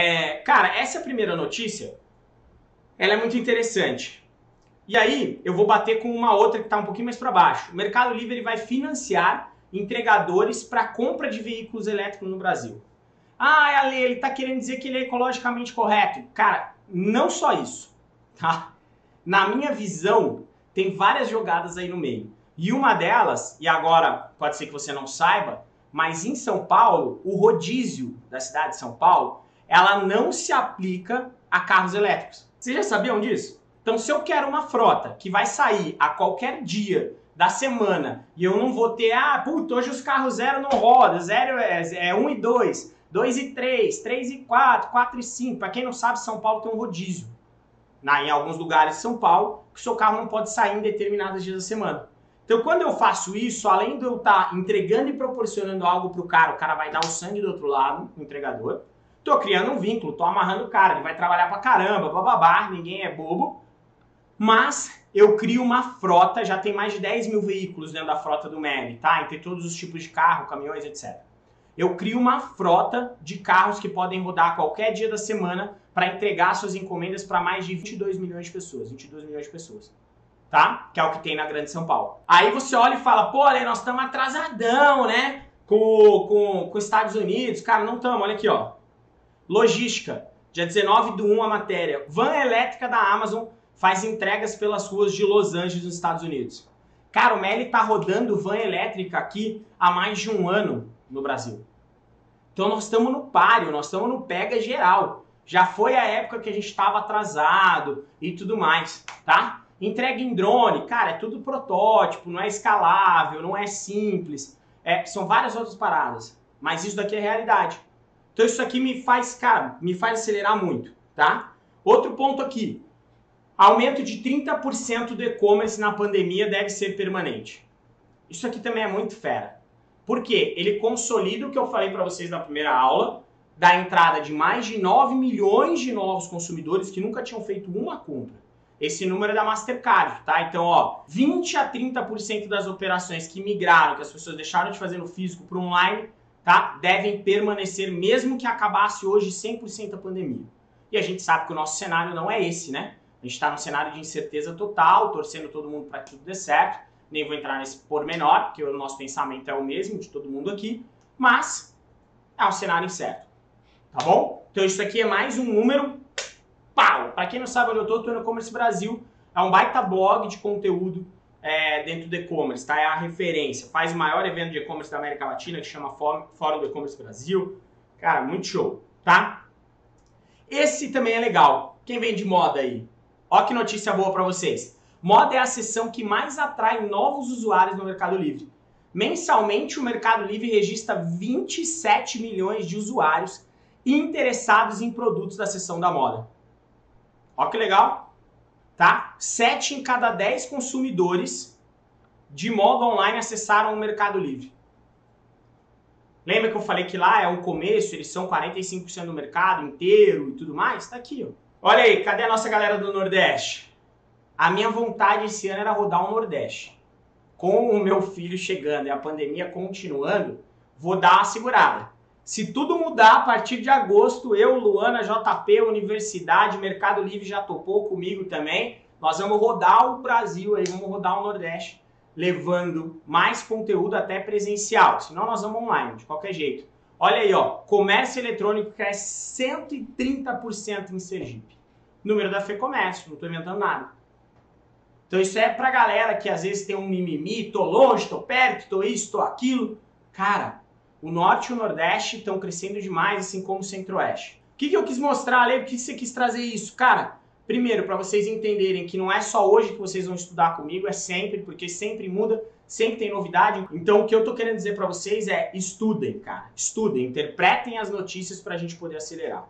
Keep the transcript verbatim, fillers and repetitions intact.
É, cara, essa primeira notícia, ela é muito interessante. E aí, eu vou bater com uma outra que está um pouquinho mais para baixo. O Mercado Livre ele vai financiar entregadores para compra de veículos elétricos no Brasil. Ah, Ale, ele está querendo dizer que ele é ecologicamente correto. Cara, não só isso, tá? Na minha visão, tem várias jogadas aí no meio. E uma delas, e agora pode ser que você não saiba, mas em São Paulo, o rodízio da cidade de São Paulo, ela não se aplica a carros elétricos. Vocês já sabiam disso? Então, se eu quero uma frota que vai sair a qualquer dia da semana e eu não vou ter, ah, puta, hoje os carros zero não rodam, zero é um e dois, dois e três, três e quatro, quatro e cinco. Para quem não sabe, São Paulo tem um rodízio. Na, em alguns lugares de São Paulo, que o seu carro não pode sair em determinados dias da semana. Então, quando eu faço isso, além de eu estar entregando e proporcionando algo para o cara, o cara vai dar o sangue do outro lado, o entregador, estou criando um vínculo, estou amarrando o cara, ele vai trabalhar para caramba, bababá, ninguém é bobo, mas eu crio uma frota, já tem mais de dez mil veículos dentro da frota do M E V, tá? Entre todos os tipos de carro, caminhões, etcétera. Eu crio uma frota de carros que podem rodar qualquer dia da semana para entregar suas encomendas para mais de vinte e dois milhões de pessoas, vinte e dois milhões de pessoas, tá? Que é o que tem na Grande São Paulo. Aí você olha e fala, pô, Ale, nós estamos atrasadão, né? Com, com, com os Estados Unidos. Cara, não estamos, olha aqui, ó. Logística, dia dezenove do um, a matéria. Van elétrica da Amazon faz entregas pelas ruas de Los Angeles, nos Estados Unidos. Cara, o Meli tá rodando van elétrica aqui há mais de um ano no Brasil. Então nós estamos no páreo, nós estamos no pega geral. Já foi a época que a gente estava atrasado e tudo mais, tá? Entrega em drone, cara, é tudo protótipo, não é escalável, não é simples. É, são várias outras paradas, mas isso daqui é realidade. Então isso aqui me faz, cara, me faz acelerar muito, tá? Outro ponto aqui, aumento de trinta por cento do e-commerce na pandemia deve ser permanente. Isso aqui também é muito fera. Por quê? Ele consolida o que eu falei para vocês na primeira aula, da entrada de mais de nove milhões de novos consumidores que nunca tinham feito uma compra. Esse número é da Mastercard, tá? Então, ó, vinte a trinta por cento das operações que migraram, que as pessoas deixaram de fazer no físico para o online, tá? Devem permanecer mesmo que acabasse hoje cem por cento a pandemia. E a gente sabe que o nosso cenário não é esse, né? A gente está num cenário de incerteza total, torcendo todo mundo para que tudo dê certo. Nem vou entrar nesse pormenor, porque o nosso pensamento é o mesmo de todo mundo aqui, mas é um cenário incerto, tá bom? Então isso aqui é mais um número, pau! Para quem não sabe onde eu estou, estou no E-commerce Brasil, é um baita blog de conteúdo é, dentro do e-commerce, tá? É a referência, faz o maior evento de e-commerce da América Latina, que chama Fórum do E-commerce Brasil, cara, muito show, tá? Esse também é legal, quem vem de moda aí? Ó que notícia boa para vocês! Moda é a seção que mais atrai novos usuários no Mercado Livre. Mensalmente, o Mercado Livre registra vinte e sete milhões de usuários interessados em produtos da seção da moda. Ó que legal, tá? sete em cada dez consumidores de moda online acessaram o Mercado Livre. Lembra que eu falei que lá é um começo, eles são quarenta e cinco por cento do mercado inteiro e tudo mais? Tá aqui, ó. Olha aí, cadê a nossa galera do Nordeste? A minha vontade esse ano era rodar o Nordeste. Com o meu filho chegando e a pandemia continuando, vou dar uma segurada. Se tudo mudar, a partir de agosto, eu, Luana, J P, Universidade, Mercado Livre já topou comigo também. Nós vamos rodar o Brasil aí, vamos rodar o Nordeste, levando mais conteúdo até presencial. Senão nós vamos online, de qualquer jeito. Olha aí, ó, comércio eletrônico cresce cento e trinta por cento em Sergipe. Número da Fecomércio, não estou inventando nada. Então isso é pra galera que às vezes tem um mimimi, tô longe, tô perto, tô isso, tô aquilo. Cara, o Norte e o Nordeste estão crescendo demais, assim como o Centro-Oeste. O que, que eu quis mostrar, Ale? Por que você quis trazer isso? Cara, primeiro, para vocês entenderem que não é só hoje que vocês vão estudar comigo, é sempre, porque sempre muda, sempre tem novidade. Então o que eu tô querendo dizer para vocês é estudem, cara. Estudem, interpretem as notícias pra gente poder acelerar.